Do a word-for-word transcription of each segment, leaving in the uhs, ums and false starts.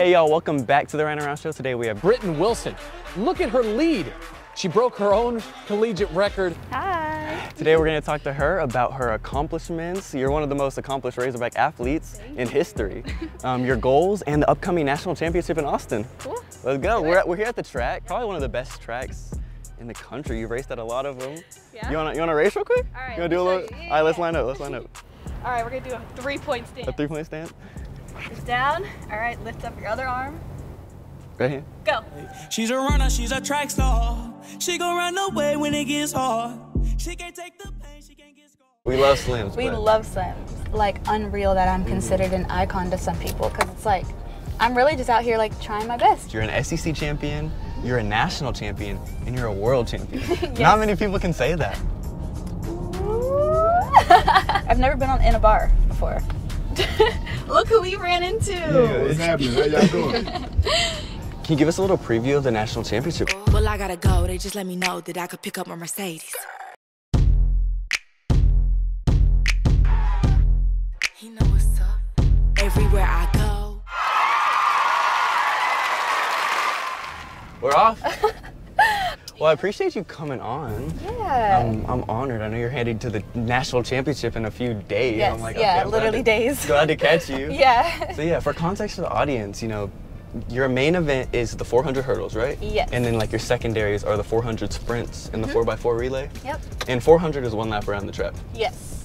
Hey y'all, welcome back to the Ran Around Show. Today we have Britton Wilson. Look at her lead. She broke her own collegiate record. Hi. Today we're going to talk to her about her accomplishments. You're one of the most accomplished Razorback athletes Thank in history. Um, your goals and the upcoming national championship in Austin. Cool. Let's go. We're, at, we're here at the track, probably one of the best tracks in the country. You've raced at a lot of them. Yeah. You want to race real quick? All right. You want to do a little? Yeah, all right, let's line up. Let's line up. All right, we're going to do a three-point stand. A three-point stand? It's down. All right, lift up your other arm. Right here. Go. She's a runner, she's a track star. She gon' run away when it gets hard. She can't take the pain, she can't get scored. We love Slims. We but. love Slims. Like, unreal that I'm considered an icon to some people, because it's like, I'm really just out here, like, trying my best. You're an S E C champion, you're a national champion, and you're a world champion. Yes. Not many people can say that. I've never been on, in a bar before. Look who we ran into. Yeah, what's happening? How y'all doing? Can you give us a little preview of the national championship? Well, I gotta go. They just let me know that I could pick up my Mercedes. He knows what's up. Everywhere I go. We're off. Well, I appreciate you coming on. Yeah. Um, I'm honored. I know you're headed to the national championship in a few days. Yes, I'm like, yeah, okay, I'm literally glad to, days. Glad to catch you. Yeah. So yeah, for context for the audience, you know, your main event is the four hundred hurdles, right? Yes. And then like your secondaries are the four hundred sprints and the mm-hmm. four by four relay. Yep. And four hundred is one lap around the track. Yes.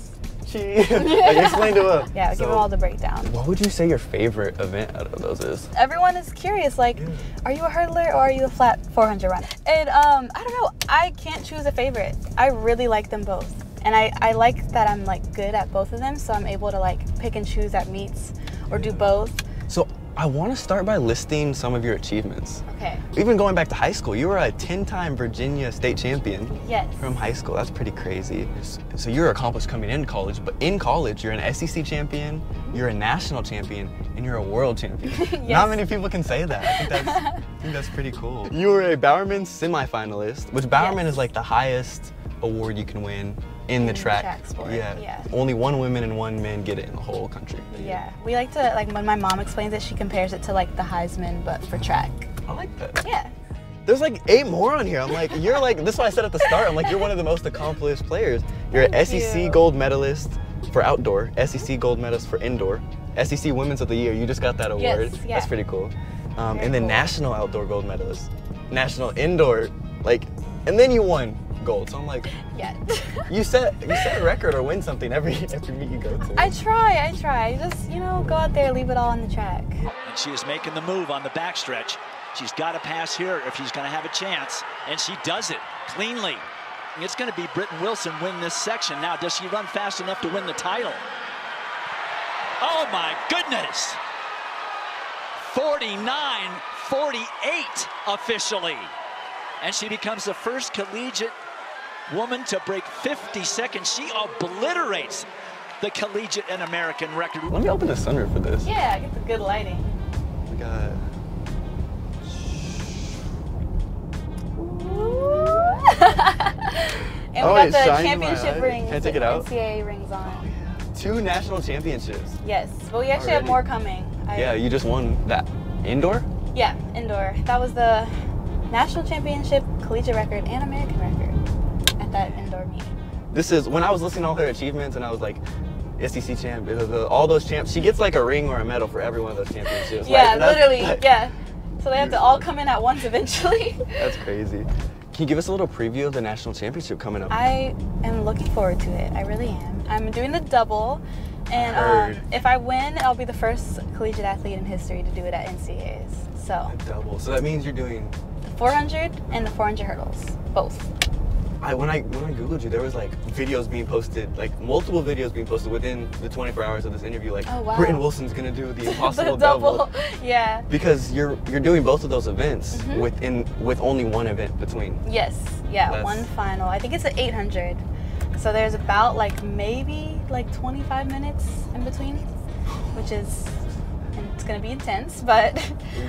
Gee. Like, explain to us. Yeah, so, give them all the breakdown. What would you say your favorite event out of those is? Everyone is curious, like, yeah. Are you a hurdler or are you a flat four hundred runner? And um, I don't know, I can't choose a favorite. I really like them both. And I, I like that I'm like good at both of them, so I'm able to like pick and choose at meets or yeah. do both. So I want to start by listing some of your achievements. Okay. Even going back to high school, you were a ten-time Virginia state champion. Yes. From high school, that's pretty crazy. So you're accomplished coming into college, but in college, you're an S E C champion, you're a national champion, and you're a world champion. Yes. Not many people can say that. I think that's, I think that's pretty cool. You were a Bowerman semifinalist, which Bowerman yes. is like the highest award you can win. In the track, track sport. Yeah. yeah. Only one women and one man get it in the whole country. Yeah. We like to, like when my mom explains it, she compares it to like the Heisman, but for track. I like that. Yeah. There's like eight more on here. I'm like, you're like, this is what I said at the start. I'm like, you're one of the most accomplished players. You're an S E C gold medalist for outdoor, S E C gold medalist for indoor, S E C Women's of the Year. You just got that award. Yes, yeah. That's pretty cool. Um, and then cool. national outdoor gold medalist, national indoor, like, and then you won. Gold. So I'm like, yeah. you set you set a record or win something every every meet you go to. I try, I try. Just you know, go out there, leave it all on the track. And she is making the move on the backstretch. She's got to pass here if she's going to have a chance, and she does it cleanly. And it's going to be Britton Wilson win this section. Now, does she run fast enough to win the title? Oh my goodness! forty-nine forty-eight officially, and she becomes the first collegiate woman to break fifty seconds. She obliterates the collegiate and American record. Let me open the sunroof for this. Yeah, get the good lighting. We got. and oh, we got the championship rings. Can I take it out? N C A A rings on. Oh, yeah. Two national championships. Yes, but we actually Already. have more coming. I yeah, you just won that indoor. Yeah, indoor. That was the national championship, collegiate record, and American record. That indoor meet. This is when I was listing all her achievements, and I was like, S E C champ, all those champs. She gets like a ring or a medal for every one of those championships. yeah, like, literally, like, yeah. So they have to all come in at once eventually. That's crazy. Can you give us a little preview of the national championship coming up? I am looking forward to it. I really am. I'm doing the double, and um, if I win, I'll be the first collegiate athlete in history to do it at N C A As. So the double. So that means you're doing the four hundred and the four hundred hurdles, both. I, when I when I googled you, there was like videos being posted, like multiple videos being posted within the twenty-four hours of this interview. Like, oh, wow. Britton Wilson's gonna do the impossible the double. double. Yeah. Because you're you're doing both of those events mm-hmm. within with only one event between. Yes. Yeah. That's... One final. I think it's an eight hundred. So there's about like maybe like twenty-five minutes in between, which is. It's gonna be intense, but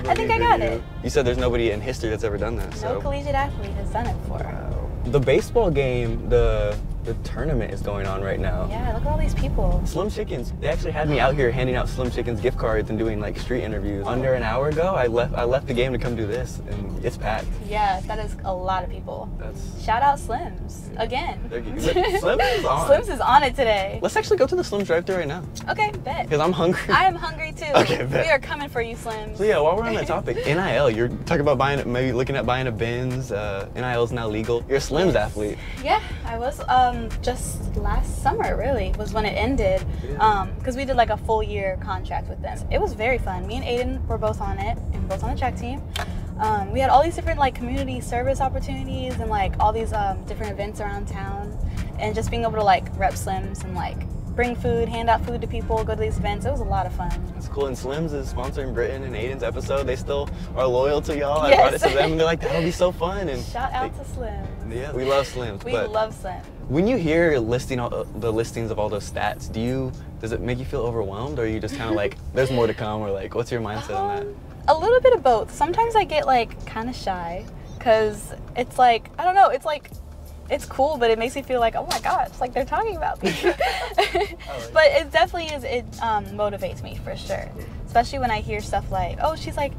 I think I got it. You said there's nobody in history that's ever done that. No so. collegiate athlete has done it before. Wow. The baseball game, the the tournament is going on right now. Yeah, look at all these people. Slim Chickens, they actually had me out here handing out Slim Chickens gift cards and doing like street interviews. Under an hour ago, I left I left the game to come do this, and it's packed. Yeah, that is a lot of people. That's... Shout out Slims, again. Slims is on. Slims is on it today. Let's actually go to the Slims drive-thru right now. Okay, bet. Because I'm hungry. I am hungry too. Okay, bet. We are coming for you, Slims. So yeah, while we're on that topic, N I L, you're talking about buying, maybe looking at buying a Benz, uh, N I L is now legal. You're a Slims athlete. Yeah, I was um, just last summer, really, was when it ended, because um, we did like a full year contract with them. It was very fun. Me and Aiden were both on it, and both on the track team. Um, we had all these different like community service opportunities and like all these um, different events around town, and just being able to like rep Slims and like bring food, hand out food to people, go to these events. It was a lot of fun. It's cool, and Slims is sponsoring Britton and Aiden's episode. They still are loyal to y'all. Yes. I brought it to them, and they're like, that'll be so fun. And shout out they, to Slims. Yeah, we love Slims. We but love Slims. When you hear listing all the listings of all those stats, do you does it make you feel overwhelmed, or are you just kind of like, there's more to come, or like, what's your mindset um, on that? A little bit of both. Sometimes I get like kind of shy, cause it's like, I don't know, it's like, it's cool, but it makes me feel like, oh my God, it's like they're talking about me. But it definitely is, it um, motivates me for sure. Especially when I hear stuff like, oh, she's like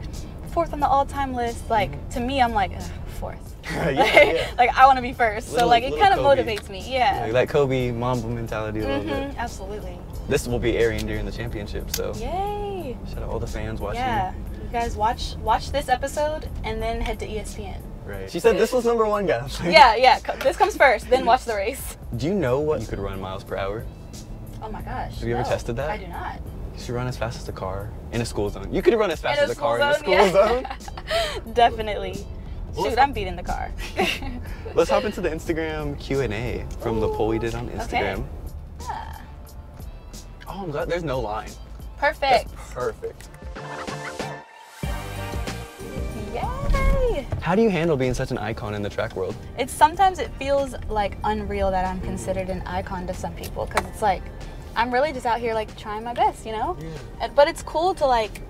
fourth on the all time list. Like to me, I'm like, ugh, fourth. yeah, yeah. Like I want to be first. Little, so like it kind of motivates me. Yeah. yeah. Like Kobe Mamba mentality a little mm-hmm, bit. Absolutely. This will be airing during the championship. So yay. Shout out all the fans watching. Yeah. You guys watch watch this episode and then head to E S P N. Right. She said this was number one, guys. yeah, yeah. This comes first, then watch the race. Do you know what you could run miles per hour? Oh my gosh. Have you no, ever tested that? I do not. You should run as fast as a car in a school zone. You could run as fast as a car zone, in a school yeah. zone. Definitely. Shoot, I'm beating the car. Let's hop into the Instagram Q and A from Ooh, the poll we did on Instagram. Okay. Yeah. Oh, I'm glad there's no line. Perfect. That's perfect. Yay! How do you handle being such an icon in the track world? It's sometimes it feels like unreal that I'm considered an icon to some people, because it's like, I'm really just out here like trying my best, you know? Yeah. But it's cool to like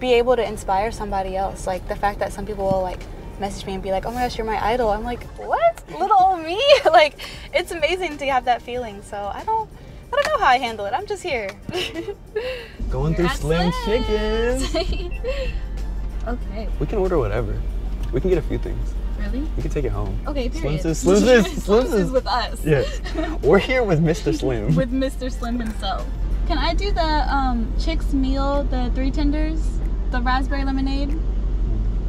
be able to inspire somebody else. Like the fact that some people will like message me and be like, oh my gosh, you're my idol. I'm like, what? Little old me? Like, it's amazing to have that feeling. So I don't, I don't know how I handle it. I'm just here. Going through Slim Chickens. Okay. We can order whatever. We can get a few things. Really? We can take it home. Okay, period. Slims is, Slims is, Slims Slims is with us. Yes. We're here with Mister Slim. With Mister Slim himself. Can I do the um, Chick's meal, the three tenders, the raspberry lemonade?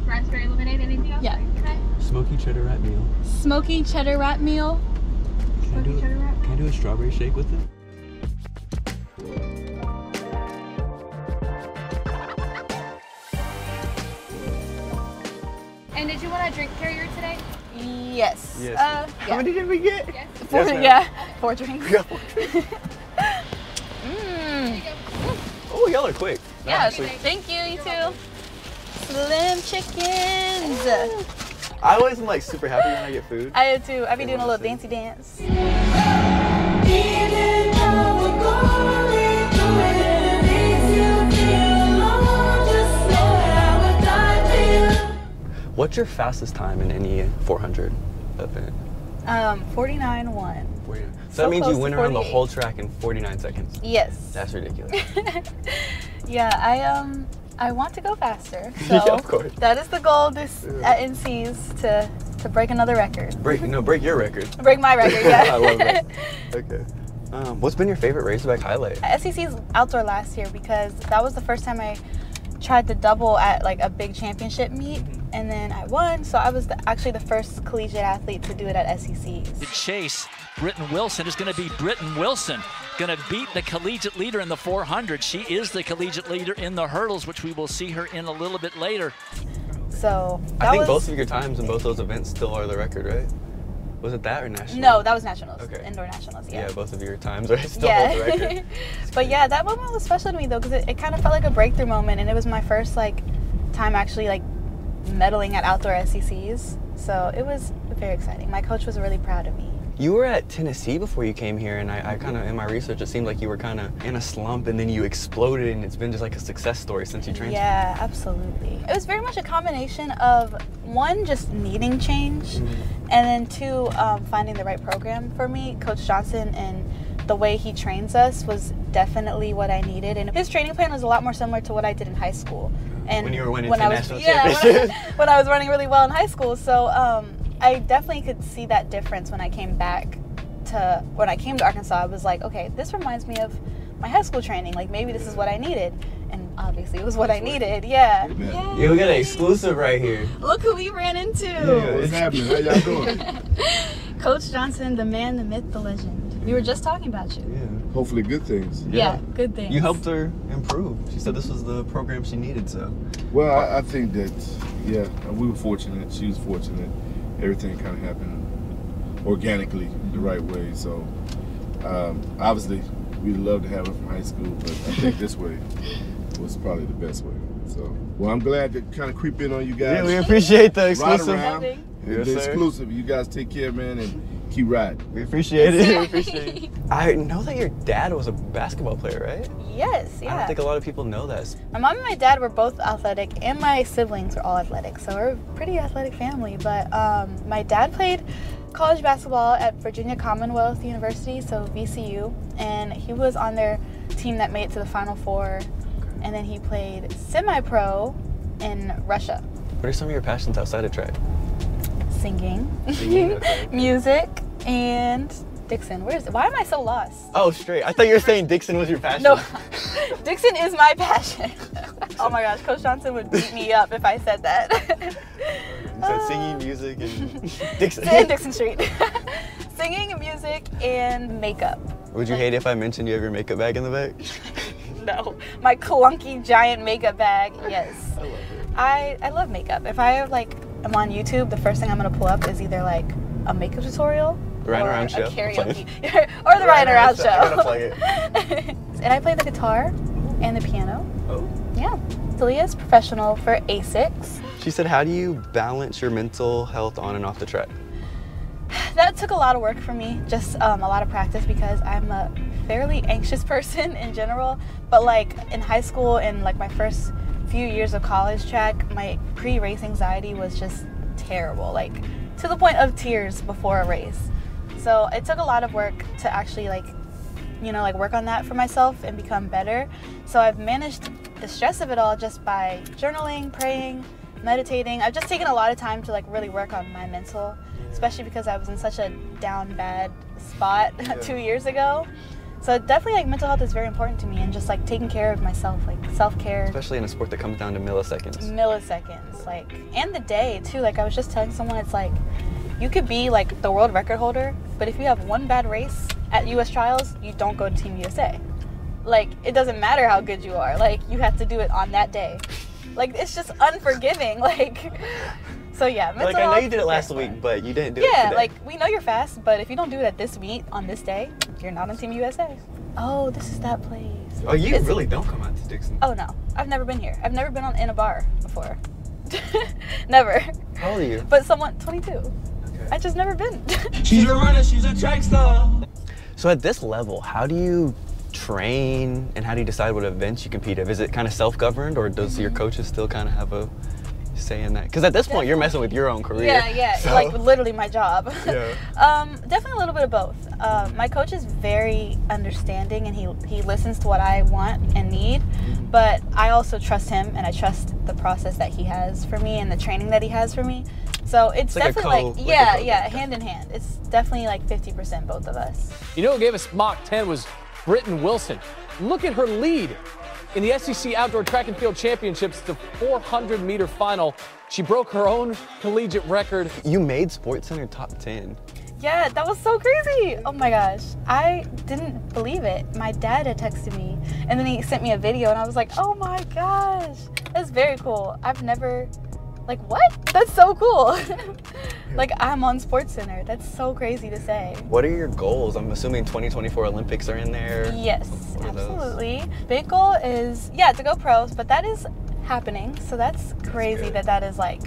Raspberry lemonade, anything else? Yeah. Can I? Smoky cheddar wrap meal. Smoky cheddar wrap meal. Can Smoky I do cheddar wrap meal? Can I do a strawberry shake with it? And did you want a drink carrier today? Yes. Yes. Uh, How yeah. many did we get? Yes. Four, yes, yeah, four drinks. Yeah, four drinks. mm. Oh, y'all are quick. No, yeah, actually. Thank you, you two. Slim Chickens. Oh. I always am like super happy when I get food. I do too. I be doing a little dancey dance. What's your fastest time in any four hundred event? Um, forty-nine one. forty-nine. So, so that means you went around the whole track in forty-nine seconds. Yes. That's ridiculous. yeah, I um, I want to go faster. So yeah, of course. That is the goal this yeah. at N C's to to break another record. Break no, break your record. break my record. Yeah. I love that. Okay. Um, what's been your favorite Razorback highlight? S E C's outdoor last year, because that was the first time I tried the double at like a big championship meet. Mm-hmm. And then I won, so I was the, actually the first collegiate athlete to do it at S E C's. The chase, Britton Wilson is going to be Britton Wilson, going to beat the collegiate leader in the four hundred. She is the collegiate leader in the hurdles, which we will see her in a little bit later. So that I think was, both of your times in both those events still are the record, right? Was it that or nationals? No, that was nationals. Okay. Indoor nationals. Yeah. Yeah, both of your times are still yeah. hold the record. But yeah, that moment was special to me though, because it, it kind of felt like a breakthrough moment, and it was my first like time actually like. medaling at outdoor S E C's, so it was very exciting. My coach was really proud of me. You were at Tennessee before you came here, and I, I kind of, in my research, it seemed like you were kind of in a slump, and then you exploded, and it's been just like a success story since you transferred. Yeah, absolutely. It was very much a combination of, one, just needing change, mm-hmm. and then two, um, finding the right program for me. Coach Johnson and the way he trains us was definitely what I needed, and his training plan was a lot more similar to what I did in high school. And when you were winning when international I was, championships. Yeah, when I, when I was running really well in high school, so um, I definitely could see that difference when I came back to, when I came to Arkansas, I was like, okay, this reminds me of my high school training, like maybe this is what I needed. And obviously it was what I needed, yeah. Yeah, yeah, we got an exclusive right here. Look who we ran into. Yeah, what's happening, how y'all doing? Coach Johnson, the man, the myth, the legend. We were just talking about you. Yeah, hopefully good things. Yeah, yeah, good things. You helped her improve. She said this was the program she needed, so. Well, I, I think that, yeah, we were fortunate, she was fortunate. Everything kind of happened organically the right way. So um, obviously we'd love to have her from high school, but I think this way was probably the best way. So, well, I'm glad to kind of creep in on you guys. Yeah, we appreciate the exclusive. Yes, the exclusive. You guys take care, man, and keep riding. We appreciate it. We appreciate it. I know that your dad was a basketball player, right? Yes, yeah. I don't think a lot of people know that. My mom and my dad were both athletic, and my siblings were all athletic, so we're a pretty athletic family. But um, my dad played college basketball at Virginia Commonwealth University, so V C U, and he was on their team that made it to the Final Four, and then he played semi-pro in Russia. What are some of your passions outside of track? Singing, Singing okay. music, and Dixon. Where's, why am I so lost? Oh, straight. I thought you were saying Dixon was your passion. No, Dixon is my passion. Oh my gosh, Coach Johnson would beat me up if I said that. You said singing, music, and Dixon. And Dixon Street. Singing, music, and makeup. Would you hate if I mentioned you have your makeup bag in the back? No, my clunky giant makeup bag. Yes. I love it. I, I love makeup. If I have, like, I'm on YouTube, the first thing I'm gonna pull up is either like a makeup tutorial. The Ride Around Show. Or the Ride Around Show. I'm gonna play it. And I play the guitar and the piano. Oh. Yeah. Talia is professional for A S I Cs. She said, how do you balance your mental health on and off the track? That took a lot of work for me, just um, a lot of practice, because I'm a fairly anxious person in general. But like in high school and like my first few years of college track, my pre-race anxiety was just terrible, like to the point of tears before a race. So it took a lot of work to actually, like, you know, like work on that for myself and become better. So I've managed the stress of it all just by journaling, praying, meditating. I've just taken a lot of time to like really work on my mental, especially because I was in such a down bad spot yeah. two years ago. So definitely like mental health is very important to me, and just like taking care of myself, like self-care. Especially in a sport that comes down to milliseconds. Milliseconds, like, and the day too. Like I was just telling someone, it's like, you could be like the world record holder, but if you have one bad race at U S trials, you don't go to Team U S A. Like, it doesn't matter how good you are. Like, you have to do it on that day. Like, it's just unforgiving. Like, so yeah. Like, I know you did it last week, but you didn't do it today. Yeah, like, we know you're fast, but if you don't do it at this meet on this day, you're not on Team U S A. Oh, this is that place. Oh, you really don't come out to Dixon. Oh, no. I've never been here. I've never been on, in a bar before. Never. How old are you? But someone, twenty-two. I just never been. She's a runner, she's a track star. So at this level, how do you train and how do you decide what events you compete in? Is it kind of self-governed, or does mm-hmm. your coaches still kind of have a say in that? Because at this definitely. point, you're messing with your own career. Yeah, yeah, so. Like literally my job. Yeah. um, definitely a little bit of both. Uh, my coach is very understanding, and he, he listens to what I want and need, mm-hmm. but I also trust him, and I trust the process that he has for me and the training that he has for me. So it's, it's definitely like, co, like yeah, like yeah, hand in hand. It's definitely like fifty percent both of us. You know who gave us Mach ten was Britton Wilson. Look at her lead in the S E C Outdoor Track and Field Championships, the four hundred meter final. She broke her own collegiate record. You made SportsCenter top ten. Yeah, that was so crazy. Oh my gosh. I didn't believe it. My dad had texted me, and then he sent me a video, and I was like, oh my gosh, that's very cool. I've never, like, what? That's so cool. Like, I'm on SportsCenter. That's so crazy to say. What are your goals? I'm assuming twenty twenty-four Olympics are in there. Yes, absolutely. Those? Big goal is, yeah, to go pros, but that is happening. So that's crazy that's that that is like,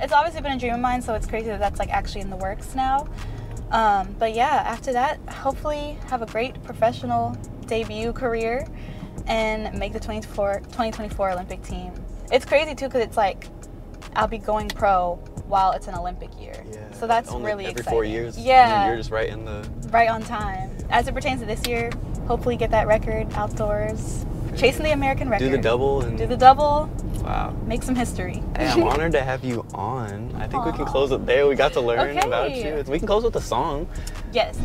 it's obviously been a dream of mine, so it's crazy that that's like actually in the works now. Um, but yeah, after that, hopefully have a great professional debut career and make the twenty twenty-four Olympic team. It's crazy too, because it's like I'll be going pro while it's an Olympic year. Yeah, so that's really exciting. Every four years, yeah, you're just right in the right on time. As it pertains to this year, hopefully get that record outdoors, chasing the American record. Do the double and do the double. Wow. Make some history. Hey, I'm honored to have you on. I think Aww. we can close it there. We got to learn okay. about you. We can close with a song. Yes.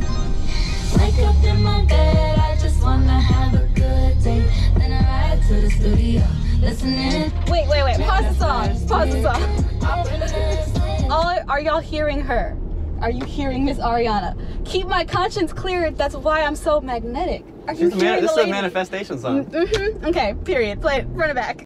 Wake up in my bed, I just wanna have a good day. Then I ride to the studio, listening. Wait, wait, wait. Pause the song. Pause the song. All, are y'all hearing her? Are you hearing Miss Ariana? Keep my conscience clear. That's why I'm so magnetic. Are you hearing the lady? This is a manifestation song. Mm-hmm. Okay. Period. Play it. Run it back.